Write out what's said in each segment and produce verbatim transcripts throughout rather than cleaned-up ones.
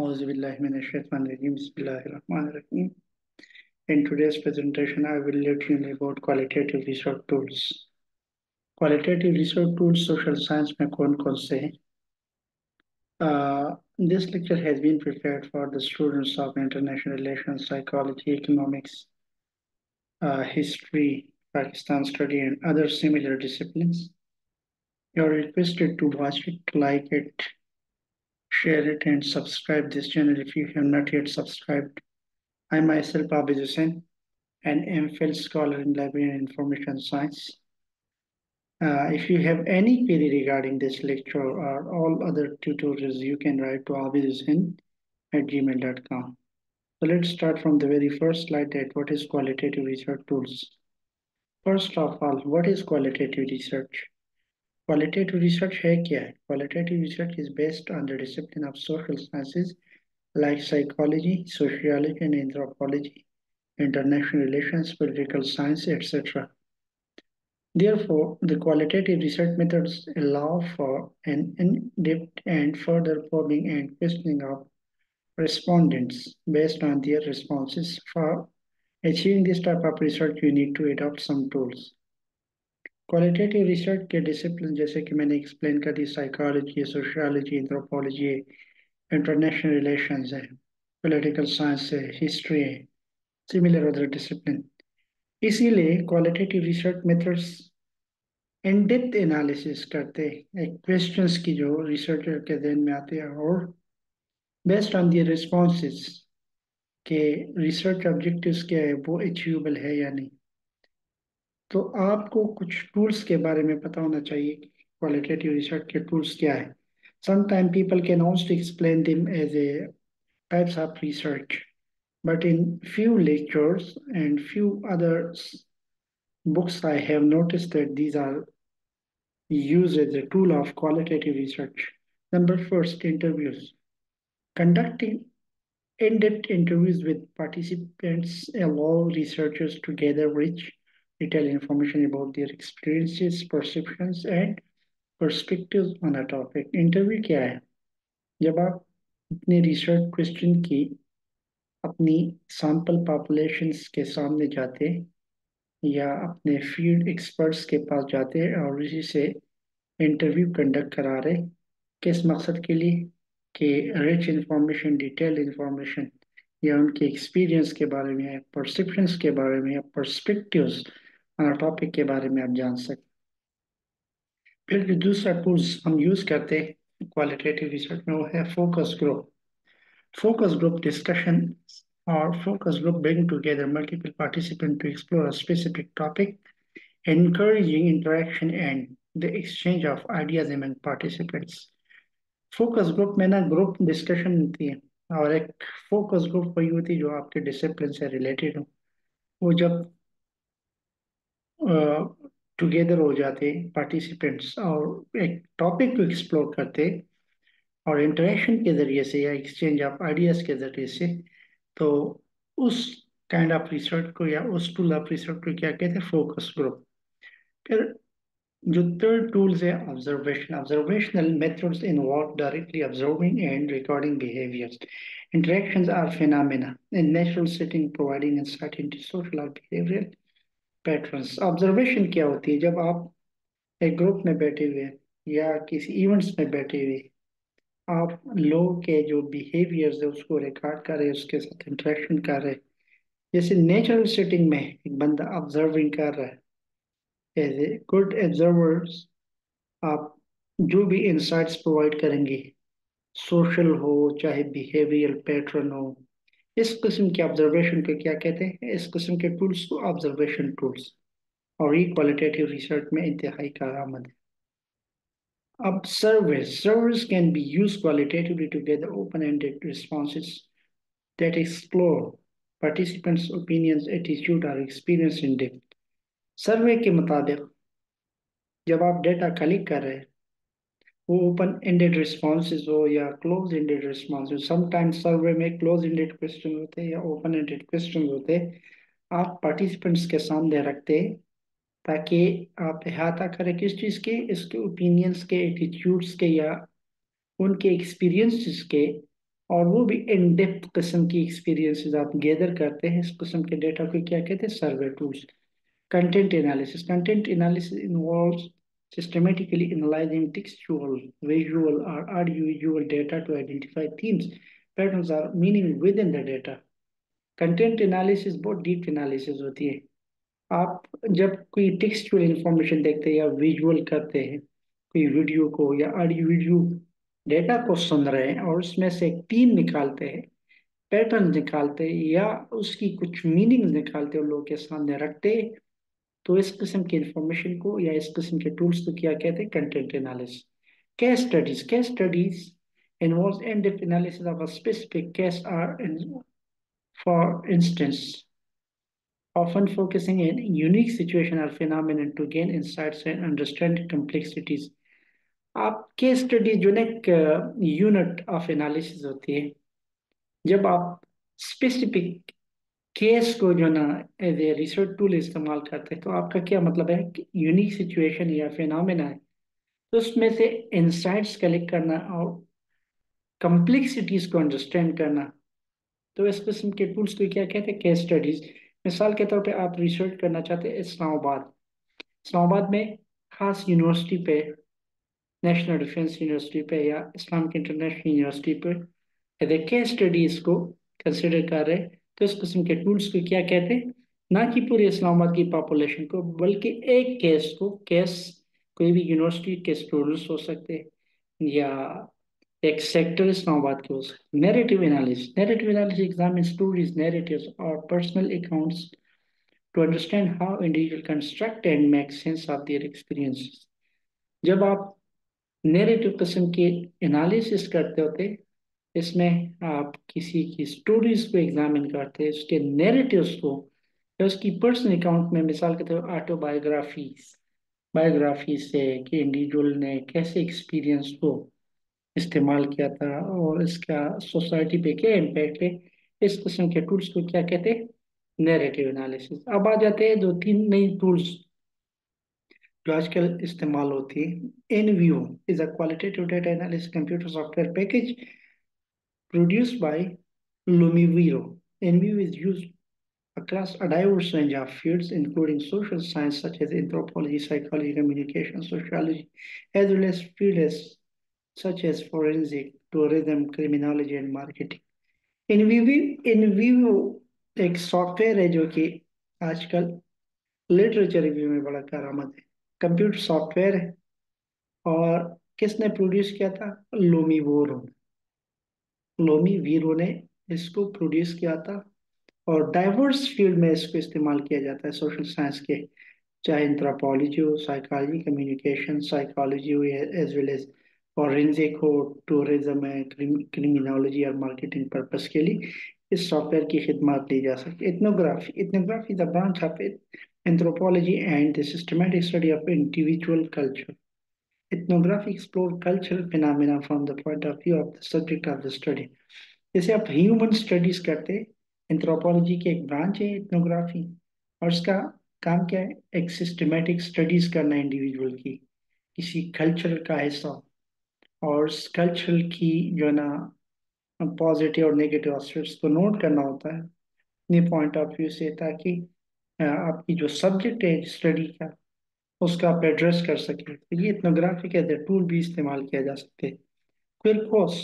And today's presentation, I will let you know about qualitative research tools. Qualitative research tools, social science में कौन कौन से हैं? Uh, this lecture has been prepared for the students of international relations, psychology, economics, uh, history, Pakistan study, and other similar disciplines. You are requested to watch it, like it, share it, and subscribe this channel if you have not yet subscribed. I myself, Abidusen, an M Phil scholar in library and information science. Uh, if you have any query regarding this lecture or all other tutorials, you can write to abidusen at gmail dot com. So let's start from the very first slide, that what is qualitative research tools. First of all, what is qualitative research? Qualitative research hai kya hai? Qualitative research is based on the discipline of social sciences like psychology, sociology, and anthropology, international relations, political science, et cetera. Therefore, the qualitative research methods allow for an in-depth and further probing and questioning of respondents based on their responses. For achieving this type of research, you need to adopt some tools. Qualitative research के discipline जैसे कि मैंने explain कर दी, psychology, sociology, anthropology, international relations, political science, history, similar other discipline. इसीलिए qualitative research methods in-depth analysis करते हैं questions की जो researcher के ध्यान में आते हैं, और based on their responses के research objectives क्या है, वो achievable है या नहीं. तो आपको कुछ tools के बारे में पता होना चाहिए कि qualitative research के tools क्या है. Sometimes people can also explain them as a types of research. But in few lectures and few other books, I have noticed that these are used as a tool of qualitative research. Number first, interviews. Conducting in-depth interviews with participants allow researchers to gather rich, detailed information about their experiences, perceptions, and perspectives on a topic. Interview क्या है? जब आप अपने research question की अपनी sample populations के सामने जाते या अपने फील्ड एक्सपर्ट्स के पास जाते और इसी से इंटरव्यू कंडक्ट करा रहे, किस मकसद के लिए कि रिच इंफॉर्मेशन, डिटेल इंफॉर्मेशन या उनके एक्सपीरियंस के बारे में, परसेप्शंस के बारे में, पर्सपेक्टिव्स और टॉपिक के बारे में आप जान सकें. फिर जो दूसरा टूल्स हम यूज़ करते क्वालिटेटिव रिसर्च में, वो है focus group. Focus group discussion or focus group bring together multiple participants to explore a specific topic, encouraging interaction and the exchange of ideas among participants. Focus group में ना group discussion होती है, और एक focus group वही होती है जो आपके discipline से related हो. वो जब uh, together हो जाते participants और एक topic को explore करते और इंटरेक्शन के जरिए से या एक्सचेंज ऑफ आइडियाज के जरिए से, तो उस काइंड ऑफ रिसर्च को या उस टूल ऑफ रिसर्च को क्या कहते हैं? Focus group. फिर जो थर्ड टूल्स है, observation. Observational methods involve directly observing and recording behaviours. Interactions or phenomena in natural setting providing insight into social और बिहेवियरल पैटर्न्स. ऑब्जर्वेशन क्या होती है? जब आप एक ग्रुप में बैठे हुए या किसी इवेंट्स में बैठे हुए आप लोग के जो बिहेवियर्स है उसको रिकॉर्ड कर रहे, उसके साथ इंटरेक्शन कर रहे. जैसे नेचुरल सेटिंग में एक बंदा ऑब्जर्विंग कर रहा है, एज ए गुड ऑब्जर्वर्स आप जो भी इंसाइट्स प्रोवाइड करेंगे, सोशल हो चाहे बिहेवियरल पैटर्न हो, इस किस्म के ऑब्जर्वेशन को क्या कहते हैं? इस किस्म के टूल्स को ऑब्जर्वेशन टूल्स, और ये क्वालिटेटिव रिसर्च में इंतहाई कारआमद है. Up surveys. Surveys can be used qualitatively to gather open-ended responses that explore participants' opinions, attitude, or experience in depth. Survey के मुताबिक जब आप data collect कर रहे हैं, वो open-ended responses हो या closed-ended responses. Sometimes survey में closed-ended questions होते हैं या open-ended questions होते हैं. आप participants के सामने रखते हैं ताकि आप अहाता करें किस चीज़ के, इसके ओपिनियंस के, एटीट्यूड्स के, या उनके एक्सपीरियंसेस के, और वो भी इन डेप्थ किस्म की एक्सपीरियंसेस आप गैदर करते हैं। इस किस्म के डेटा को क्या कहते हैं? Survey tools. Content analysis, content analysis involves systematically analyzing textual, visual, or audiovisual data to identify themes, patterns, or meaning within the data. Content analysis बहुत deep analysis होती है। आप जब कोई textual information देखते हैं या visual करते हैं, कोई video को या audiovisual data को सुन रहे हैं और उसमें से एक theme निकालते हैं, patterns निकालते हैं या उसकी कुछ meanings निकालते हैं और लोगों के सामने रखते हैं, तो इस किस्म की इंफॉर्मेशन को या इस किस्म के टूल्स को क्या कहते हैं? Content analysis. Case studies, case studies involves in depth analysis of a specific case are in for instance often focusing in unique situation और phenomenon to gain insights and understand complexities. आप case studies जो एक unit of analysis होती है, जब आप specific case को जो ना एज ए रिसर्च टूल इस्तेमाल करते हैं, तो आपका क्या मतलब है कि यूनिक सिचुएशन या फिनोमेना है तो उसमें से इंसाइट्स कलेक्ट करना और कम्प्लेक्सिटीज को अंडरस्टैंड करना, तो इस किस्म के टूल्स को क्या कहते हैं? Case studies. मिसाल के तौर पे आप रिसर्च करना चाहते हैं इस्लामाबाद, इस्लामाबाद में खास यूनिवर्सिटी पे, नेशनल डिफेंस यूनिवर्सिटी पे या इस्लामिक इंटरनेशनल यूनिवर्सिटी पे एज ए केस स्टडीज को कंसिडर कर रहे हैं, तो इस किस्म के टूल्स को क्या कहते हैं? ना कि पूरे इस्लामाबाद की पॉपुलेशन को बल्कि एक केस को, केस कोई भी यूनिवर्सिटी के स्टूडेंट्स हो सकते हैं या एक सेक्टर इस्लामाबाद के हो सकते हैं। Narrative analysis, narrative analysis examine stories, narratives और personal accounts to understand how individual construct and make sense of their experiences. जब आप नैरेटिव किस्म के एनालिसिस करते होते, इसमें आप किसी की स्टोरीज को एग्जामिन करते हैं, उसके नैरेटिव्स को या उसकी पर्सनल अकाउंट में, मिसाल के तौर पर ऑटोबायोग्राफी, बायोग्राफी से कि इंडिविजुअल ने कैसे एक्सपीरियंस को इस्तेमाल किया था और इसका सोसाइटी पे क्या इम्पेक्ट है, इस किस्म के टूल्स को क्या कहते हैं? Narrative analysis. अब आ जाते हैं दो तीन नई टूल्स जो आजकल इस्तेमाल होती है। NVivo is a qualitative data analysis computer software package produced by Lumivero. NVivo is used across a diverse range of fields, including social science such as anthropology, psychology, communication, sociology, as well as fields such as forensic, tourism, criminology, and marketing. NVivo, NVivo एक software है जो कि आजकल literature review में बड़ा करामत है। Computer software है और किसने प्रोड्यूस किया था? Lumivero। Lumivero ने इसको प्रोड्यूस किया था और डाइवर्स फील्ड में इसको इस्तेमाल किया जाता है, सोशल साइंस के, चाहे एंथ्रोपोलॉजी हो, साइकोलॉजी, कम्युनिकेशन साइकोलॉजी हो, एज वेल एज फॉरेंसिक हो, टूरिज्म है, क्रिमिनोलॉजी और मार्केटिंग पर्पस के लिए इस सॉफ्टवेयर की खिदमत ली जा सकती है। Ethnography, ethnography is a branch of anthropology and the systematic study of individual culture. Ethnography explore cultural phenomena from the point of view of the subject of the study. जैसे आप ह्यूमन स्टडीज करते, anthropology की एक branch है ethnography और इसका काम क्या है? एक सिस्टमेटिक स्टडीज करना इंडिविजुअल की, किसी कल्चर का हिस्सा और उस कल्चर की जो ना पॉजिटिव और नेगेटिव एस्पेक्ट्स को नोट करना होता है अपने पॉइंट ऑफ व्यू से, ताकि आपकी जो सब्जेक्ट है स्टडी का उसका आप एड्रेस कर सकें। तो ये एथनोग्राफी के टूल भी इस्तेमाल किया जा सकते हैं। क्विरकोस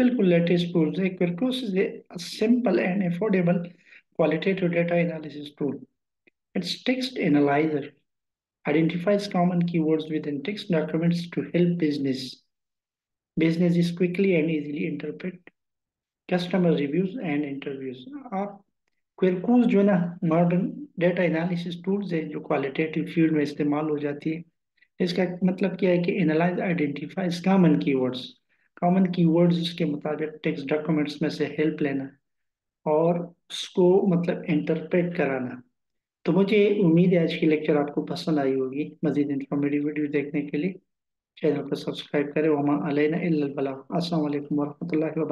बिल्कुल लेटेस्ट टूल्स है। Quirkos is a simple and affordable qualitative data analysis tool. It's text analyser identifies common keywords within text documents to help business business is quickly and easily interpret customer reviews and interviews. आप Quirkos जो है ना modern data analysis tools है जो qualitative field में इस्तेमाल हो जाती है। इसका मतलब क्या है कि analyse identifies common keywords, common keywords उसके मुताबिक टेक्स्ट डॉक्यूमेंट्स में से हेल्प लेना और उसको मतलब इंटरप्रेट कराना। तो मुझे उम्मीद है आज की लेक्चर आपको पसंद आई होगी। मज़ीद इंफॉर्मेटिव वीडियो देखने के लिए चैनल को सब्सक्राइब करें। वमा अलैना इल्लल बलाग। अस्सलाम वालेकुम वरहमतुल्लाहि व बरकातहू।